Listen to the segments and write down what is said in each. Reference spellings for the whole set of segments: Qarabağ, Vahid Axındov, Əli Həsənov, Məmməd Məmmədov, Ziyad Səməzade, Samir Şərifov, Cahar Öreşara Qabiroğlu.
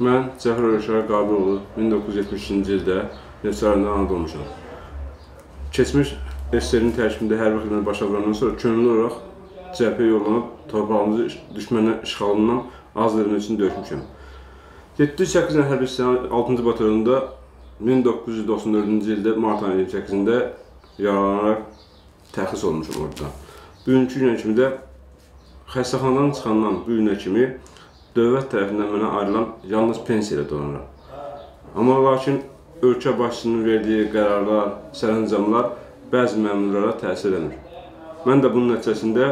Mən Cahar Öreşara Qabiroğlu 1970-ci ildə Neftçilərində doğmuşam. Keçmiş SSR-in tərkibində hərbi xidmət başa vurandan sonra könüllü olaraq cəbhəyə yollanıb torpağımızı düşmənin işğalından azad etmək üçün döyüşmüşəm. 708 hərbi hissənin 6-cı batalyonunda 1994-cü ildə mart ayının 28-də yaralanaraq təxris olmuşam orada. Bugünkü günə kimi də xəstəxanadan çıxandan bu günə kimi dövlət tərəfindən mənə ayrılan yalnız pensiya ilə dolanıram. Amma lakin ölkə başçısının verdiyi qərarlar, sərəncamlar bəzi məmurlara təsir edəmir. Mən də bunun nəticəsində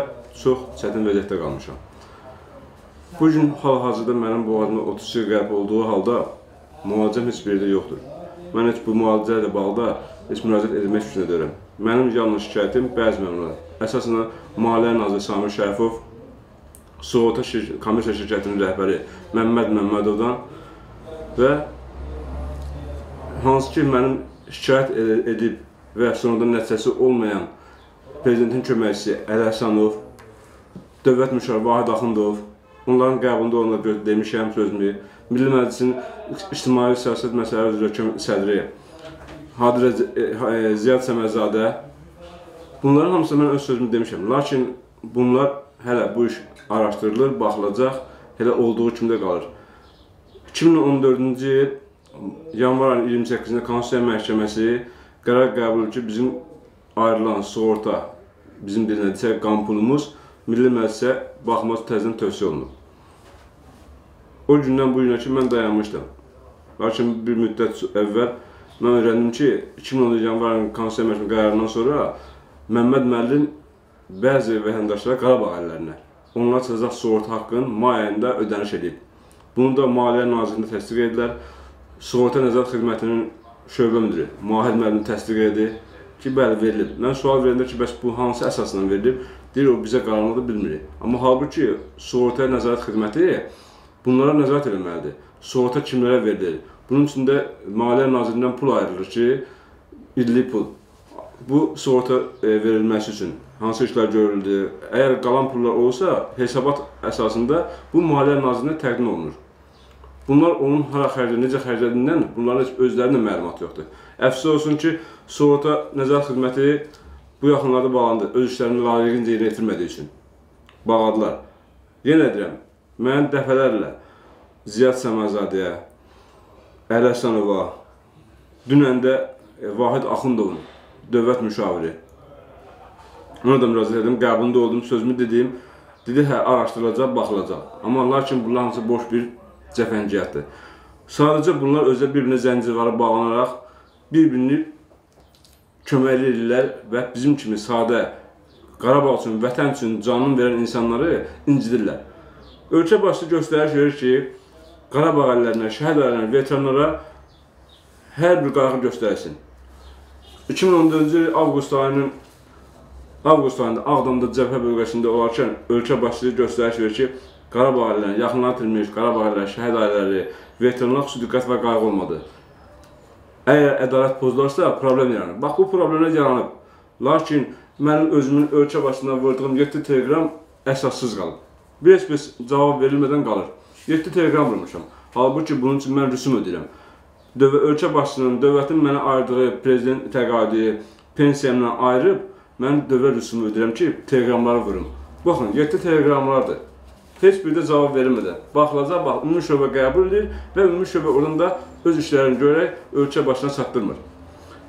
çox çətin vəziyyətdə qalmışam. Bu gün hal-hazırda mənim boğazımda 32 qəlb olduğu halda müalicəm heç bir yerdə yoxdur. Mən heç bu müalicə ilə bağlı heç müraciət edilmək fikrinə deyirəm. Mənim yalnız şikayətim bəzi məmurlar. Əsasında Maliyyə Naziri Samir Şərifov, Sığorta Kommersiya Şirkətinin rəhbəri Məmməd Məmmədovdan və hansı ki mənim şikayət edib və sonunda nəticəsi olmayan Prezidentin köməkçisi Əli Həsənov, Dövlət Müşaviri Vahid Axındov, onların qəbulunda olanlar demişəm sözümü, Milli Məclisin İctimai Siyasət Məsələləri üzrə sədri Ziyad Səməzade, bunların hamısı mən öz sözümü demişəm. Lakin bunlar hələ bu iş araşdırılır, baxılacaq, elə olduğu kimi də qalır. 2014-cü il yanvar ayının 28-də Konstitusiya Məhkəməsi qərar qəbul edib ki, bizim ayrılan sığorta, bizim bir neçə qan pulumuz Milli Məclisə baxılması təzədən tövsiyə olunub. O gündən bu günə ki, mən dayanmışdım. Lakin bir müddət əvvəl mən öyrəndim ki, 2014-cü yanvar ayının Konstitusiya Məhkəməsi qərarından sonra Məmməd müəllim bəzi vətəndaşlara Qarabağ ailələrinə onlara cəza sığorta haqqının may ayında ödəniş edib. Bunu da Maliyyə Nazirliyində təsdiq edilər. Sığorta Nəzarət Xidmətinin şöbə müdiri Vahid müəllim təsdiq edir ki, bəli verilib. Mən sual verəndə ki, bəs bu hansı əsasla verilib? Deyir o bizə qaranlıqda bilmirik. Amma halbuki Sığorta Nəzarət Xidməti bunlara nəzarət etməlidir. Sığorta kimlərə verilir? Bunun üçün də Maliyyə Nazirliyindən pul ayrılır ki, illik pul. Bu sığorta verilməsi üçün hansı işlər görüldü? Əgər qalan pullar olsa, hesabat əsasında bu Maliyyə Nazirliyinə təqdim olunur. Bunlar onun hara xərcləri, necə xərclədiyindən bunların heç özlərində məlumat yoxdur. Əfsus olsun ki, sığorta nəzarət xidməti bu yaxınlarda bağlandı, öz işlərini layiqincə yerinə yetirmədiyi üçün bağladılar. Yenə deyirəm, mən dəfələrlə Ziyad Səməzadəyə, Əli Həsənova, dünən də Vahid Axındovun dövlət müşaviri. Ona da müraciət edim, qəbulunda oldum, sözümü dediyim, dedi hə, araşdırılacaq, baxılacaq. Amma lakin bunlar hamısı boş bir cəfəngiyyətdir. Sadəcə bunlar özə bir-birinə zəncirvarı bağlanaraq bir-birini köməkli edirlər və bizim kimi sadə Qarabağ üçün, vətən üçün canını verən insanları incidirlər. Ölkə başçısı göstəriş verir ki, Qarabağ əllərinə, şəhid əllərinə, veteranlara hər bir qayğı göstərsin. 2014-cü il avqust ayında Ağdamda cəbhə bölgəsində olarkən ölkə başçısı göstəriş verir ki, Qarabağ ailələrinə, yaxınlaşdırılmış Qarabağ ailələri, şəhid ailələri, veteranlar xüsusi diqqət və qayğı olmadı. Əgər ədalət pozularsa, problem yaranır. Bax, bu problemlər yaranıb. Lakin mənim özümün ölkə başçısından vurduğum 7 telegram əsassız qalıb. Bir-bir cavab verilmədən qalır. 7 telegram vurmuşam. Halbuki bunun üçün mən rüsum ödəyirəm. Ölkə başçısının, dövlətin mənə ayırdığı, prezident təqaüdü, pensiyamdan ayırıb, mən dövlət rüsumu ödəyirəm ki, teleqramları vurum. Baxın, 7 teleqramlardır. Heç bir də cavab verilmədən. Baxılacaq, bax, ümumi şöbə qəbul edir və ümumi şöbə oradan da öz işlərini görək ölkə başçısına çatdırmır.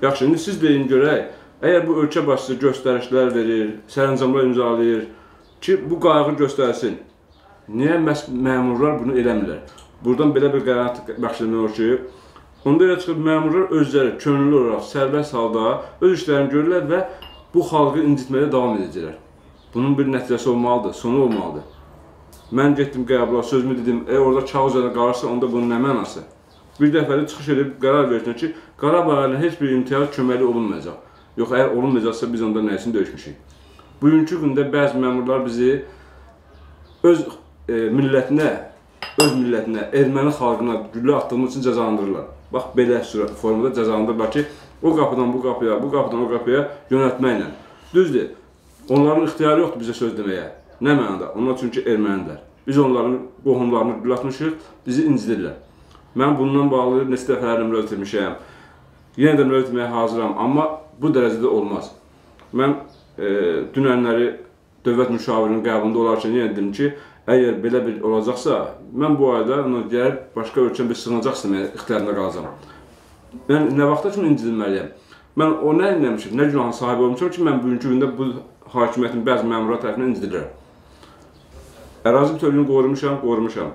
Yaxşı, indi siz deyin görək, əgər bu ölkə başçısı göstərişlər verir, sərəncamlar imzalayır ki, bu qayğı göstərsin, niyə məmurlar bunu eləmirlər? Buradan belə bir qərar baxışlanır ki, onda elə çıxıb məmurlar özləri könüllü olaraq sərbəst halda öz işlərini görürlər və bu xalqı incitməyə davam edəcəklər. Bunun bir nəticəsi olmalıdır, sonu olmalıdır. Mən getdim qəbula, sözümü dedim, orada kağız üzərində qalırsa, onda bunun nə mənası? Bir dəfəli çıxış edib qərar versinlər ki, Qarabağ ailəsinə heç bir imtiyaz köməkli olunmayacaq. Yox, əgər olunmayacaqsa, biz onda nəyisini döyüşmüşük. Bugünkü gündə bəzi məmurlar bizi öz millətinə, erməni xalqına güllə atdığımız üçün cəzalandırırlar. Bax, belə formada cəzalandırırlar ki, o qapıdan bu qapıya, bu qapıdan o qapıya yönətməklə. Düzdür, onların ixtiyarı yoxdur bizə söz deməyə. Nə mənada? Onlar çünki ermənilər. Biz onların qohumlarını güllə atmışıq, bizi incidirlər. Mən bundan bağlı neçə dəfələr nömrə ötürmüşəm. Yenə də nömrə ötürməyə hazıram, amma bu dərəcədə olmaz. Mən dünənləri dövlət müşavirinin qəbulunda olarkən yenə dedim ki, əgər belə bir olacaqsa, mən bu ayda gəlib başqa ölkəm bir sığınacaqsa mən ixtiyarında qalacam. Mən nə vaxta kimi incilməliyəm? Mən o nə eləmişəm, nə günahın sahibi olmuşam ki, mən bugünkü gündə bu hakimiyyətin bəzi məmurlar tərəfindən incilirəm. Ərazi bütövlüyünü qorumuşam, qorumuşam.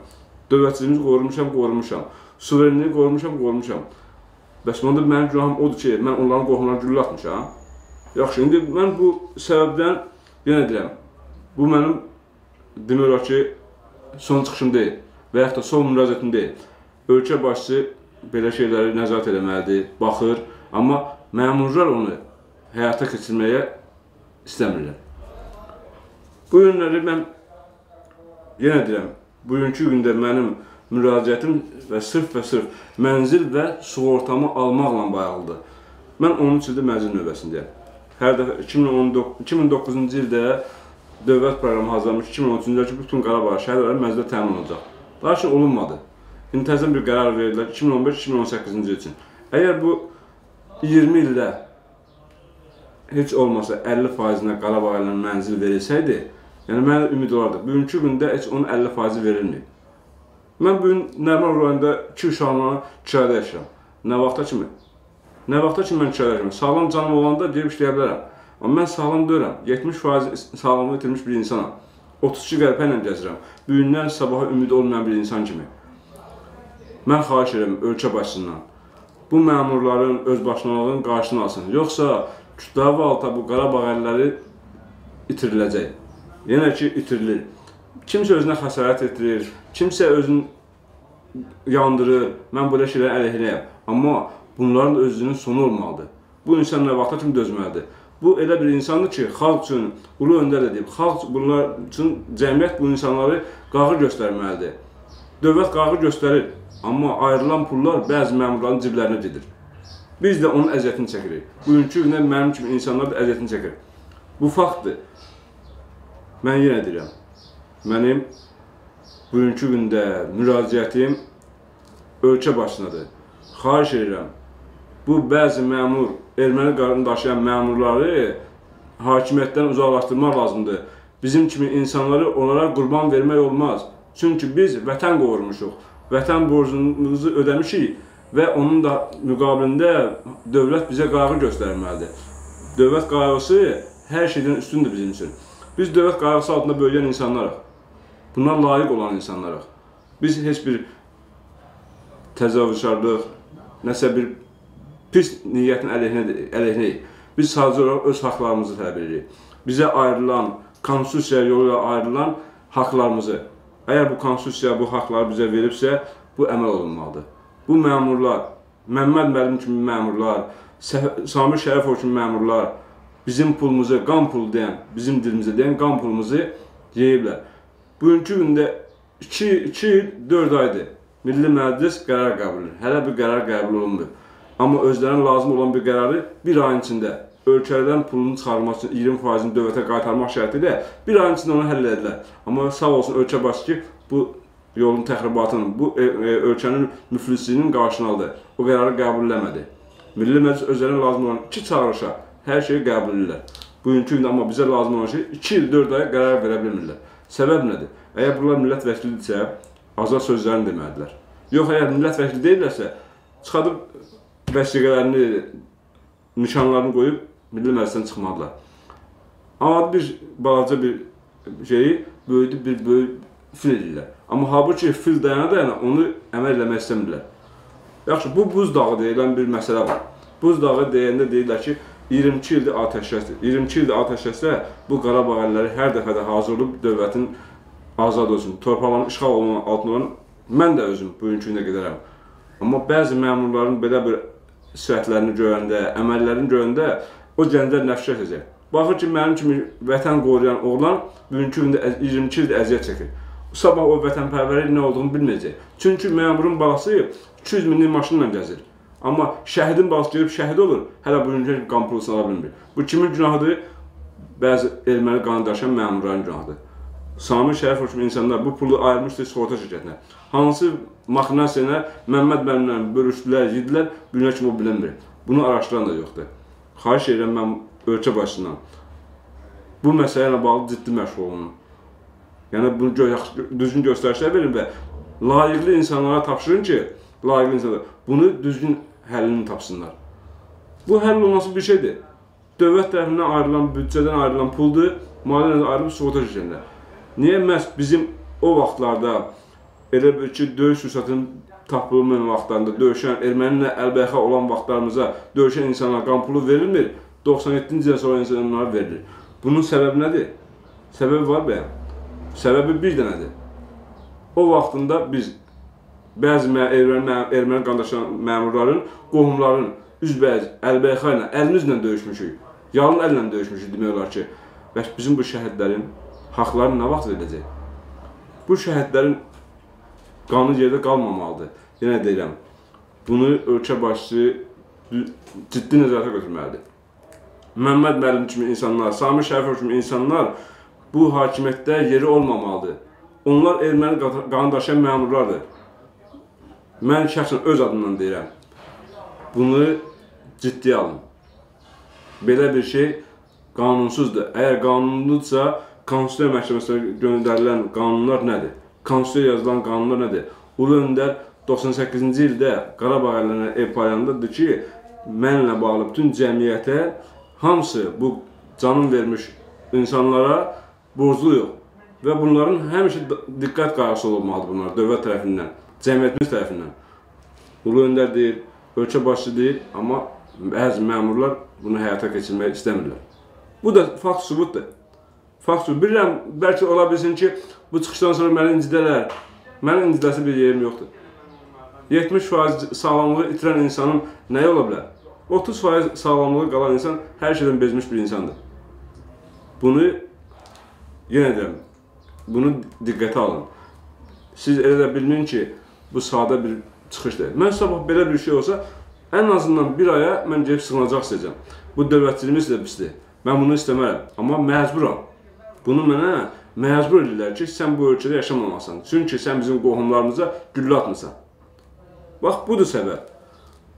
Dövlətçiliyimizi qorumuşam, qorumuşam. Suverenliyi qorumuşam, qorumuşam. Bəs onda mənim günahım odur ki, mən onların qorxularını güllə atmışam. Yaxşı, indi mən bu səbəbdən, yenə deyirəm, bu mənim demək olar ki, son çıxışım deyil və yaxud da son müraciətim deyil. Ölkə başçısı belə şeyləri nəzarət eləməlidir, baxır, amma məmurlar onu həyata keçirməyə istəmirlər. Bu yönləri mən yenə deyirəm, bugünkü gündə mənim müraciətim və sırf mənzil və sığortamı almaqla bağlıdır. Mən 13 ildə mənzil növbəsindəyəm. Hər dəfə 2009-cu ildə dövlət proqramı hazırlamış, 2013-cü bütün Qarabağ şəhərləri mənzildə təmin olacaq. Lakin olunmadı. İndi təzədən bir qərar verdilər 2015-2018-ci üçün. Əgər bu 20 ildə heç olmasa 50%-nə Qarabağ ilə mənzil verilsəydi, yəni, mənə ümid olardı. Bugünkü gündə heç onun 50% verilməyib. Mən bugün Nəriman rayonunda 2 uşağımla kirayədə yaşayıram. Nə vaxta kimi? Nə vaxta kimi mən kirayədə yaşayıram? Sağlam canım olanda deyib işləyə bilərəm. Amma mən sağlam deyirəm. 70% sağlamlığı itirmiş bir insanam. 32 qəlpə ilə gəzirəm. Bugündən sabaha ümid olmayan bir insan kimi. Mən xahiş edirəm ölkə başçısından. Bu məmurların, özbaşınalığının qarşısını alsın. Yoxsa kütləvi halda bu Qarabağ əlləri itiriləcək. Yenə ki, itirilir. Kimsə özünə xəsarət etirir, kimsə özünü yandırır, mən belə şeylər əleyhinəyəm. Amma bunların özünün sonu olmalıdır. Bu insan nə vaxta kimi dözməlidir. Bu elə bir insandır ki, xalq üçün, ulu öndər də deyib, xalq bunlar üçün cəmiyyət bu insanları qağı göstərməlidir. Dövlət qağı göstərir, amma ayrılan pullar bəzi məmurların ciblərinə gedir. Biz də onun əziyyətini çəkirik. Bugünkü günə mənim kimi insanlar da əziyyətini çəkir. Bu faktdır. Mən yenə deyirəm, mənim bugünkü gündə müraciətim ölkə başındadır. Xahiş edirəm, bu bəzi məmur, erməni qarını daşıyan məmurları hakimiyyətdən uzaqlaşdırmaq lazımdır. Bizim kimi insanları onlara qurban vermək olmaz. Çünki biz vətən qorumuşuq, vətən borcumuzu ödəmişik və onun da müqabilində dövlət bizə qayğı göstərməlidir. Dövlət qayğısı hər şeydən üstündür bizim üçün. Biz dövlət qayğısı altında böyüyən insanlarıq, bunlar layiq olan insanlarıq. Biz heç bir təcavüzkarlıq, nəsə bir pis niyyətin əleyhinəyik. Biz sadəcə olaraq öz haqlarımızı tələb edirik. Bizə ayrılan, konstitusiya yolu ilə ayrılan haqlarımızı, əgər bu konstitusiya bu haqları bizə veribsə, bu əməl olunmalıdır. Bu məmurlar, Məmməd Məmmədov kimi məmurlar, Samir Şərifov kimi məmurlar, bizim pulumuzu, qan pulu deyən, bizim dilimizə deyən qan pulumuzu yeyiblər. Bugünkü gündə 2 il, 4 aydır Milli Məclis qərar qəbul edir. Hələ bir qərar qəbul olunmur. Amma özlərinə lazım olan bir qərarı bir ayın içində ölkələrdən pulunu çıxarmaq üçün 20%-ni dövlətə qaytarmaq şərti ilə bir ayın içində onu həll edirlər. Amma sağ olsun ölkə başçısı ki, bu yolun təxribatının, bu ölkənin müflisliyinin qarşısını aldı. O qərarı qəbul eləmədi. Milli Məclis özlərinə lazım olan 2 çağırışa hər şeyi qəbul edirlər. Bugünkü gündə amma bizə lazım olan şey 2 il 4 aya qərar verə bilmirlər. Səbəb nədir? Əgər bunlar millət vəkilidirsə, azad sözlərini deməlidirlər. Yox, əgər millət vəkili deyirlərsə, çıxadıb vəsiqələrini, nişanlarını qoyub Milli Məclisdən çıxmadılar. Amma bir balaca bir şeyi böyüdüb bir böyük fil edirlər. Amma halbuki fil dayana onu əməl eləmək istəmirlər. Yaxşı, bu buzdağı deyilən bir məsələ var. Buzdağı deyəndə deyirlər ki, 22 ildir atəşkəsdir. 22 ildir atəşkəsdə bu Qarabağ əlləri hər dəfədə hazır olub dövlətin azad olsun, torpağın işğal olunanın altında olan mən də özüm bugünkü günə gedərəm. Amma bəzi məmurların belə bir sifətlərini görəndə, əməllərini görəndə o gənclər nəfsə keçəcək. Baxır ki, mənim kimi vətən qoruyan oğlan bugünkü gündə 22 ildir əziyyət çəkir. Sabah o vətənpərvərlik nə olduğunu bilməyəcək. Çünki məmurun balası 200 minlik maşınla gəzir. Amma şəhidin balası görüb şəhid olur, hələ bugünkü qan pulunu ala bilmir. Bu kimin günahıdır? Bəzi erməni qandaşan məmurların günahıdır. Samir Şərifov kimi insanlar bu pulu ayırmışdı sığorta şirkətinə. Hansı maxinasiyana Məmməd Məmmədovla bölüşdülər, yedilər, günə kimi o bilinmir. Bunu araşdıran da yoxdur. Xahiş edirəm mən ölkə başından bu məsələ ilə bağlı ciddi məşğul olunum. Yəni bunu düzgün göstərişlər verin və layiqli insanlara tapşırın ki, layiqli insanlar bunu düzgün həllini tapsınlar. Bu həll olması bir şeydir. Dövlət tərəfindən ayrılan, büdcədən ayrılan puldur, maliyyədən ayrılıb sığorta şirkətinə. Niyə məhz bizim o vaxtlarda, elə bil ki, döyüş rüsatının tapılmayan vaxtlarında, döyüşən, erməninlə əlbəyxə olan vaxtlarımıza döyüşən insanlara qan pulu verilmir, 97-ci ildən sonra insanlara verilir. Bunun səbəbi nədir? Səbəbi var bəyəm. Səbəbi bir dənədir. O vaxtında biz bəzi erməni qandaşan məmurların, qohumların üzbəyiz, əlbəyxə ilə, əlimizlə döyüşmüşük. Yalın əllə döyüşmüşük demək olar ki, bəs bizim bu şəhidlərin haqlarını nə vaxt edəcək? Bu şəhidlərin qanı yerdə qalmamalıdır. Yenə deyirəm, bunu ölkə başçısı ciddi nəzarətə götürməlidir. Məmməd müəllim kimi insanlar, Samir Şərifov kimi insanlar bu hakimiyyətdə yeri olmamalıdır. Onlar erməni qanı daşıyan məmurlardır. Mən şəxsən öz adımdan deyirəm, bunu ciddiyə alın. Belə bir şey qanunsuzdur. Əgər qanunsuzsa, Konstitusiya Məhkəməsinə göndərilən qanunlar nədir? Konstitusiyaya yazılan qanunlar nədir? Ulu Öndər 98-ci ildə Qarabağ əllərinə ev paylandadır ki, mənlə bağlı bütün cəmiyyətə hamısı bu canın vermiş insanlara borcluyuq və bunların həmişə diqqət qayğısı olmalıdır bunlar dövlət tərəfindən, cəmiyyətimiz tərəfindən. Ulu Öndər deyir, ölkə başçısı deyir, amma bəzi məmurlar bunu həyata keçirmək istəmirlər. Bu da fakt sübutdur. Bilirəm, bəlkə ola bilsin ki, bu çıxışdan sonra məni incidələr, məni incidəsi bir yerim yoxdur. 70% sağlamlığı itirən insanın nəyə ola bilər? 30% sağlamlığı qalan insan hər şeydən bezmiş bir insandır. Bunu, yenə deyəm, bunu diqqətə alın. Siz elə də bilməyin ki, bu sadə bir çıxışdır. Mən sabah belə bir şey olsa, ən azından bir aya mən gəlib sığınacaq istəyəcəm. Bu dövlətçiliyimiz də pisdir. Mən bunu istəmərəm, amma məcburam. Bunu mənə məcbur edirlər ki, sən bu ölkədə yaşamamasan. Çünki sən bizim qohumlarımıza güllə atmısan. Bax, budur səbəb.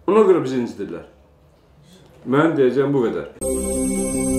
Ona görə bizi incidirlər. Mən deyəcəm bu qədər.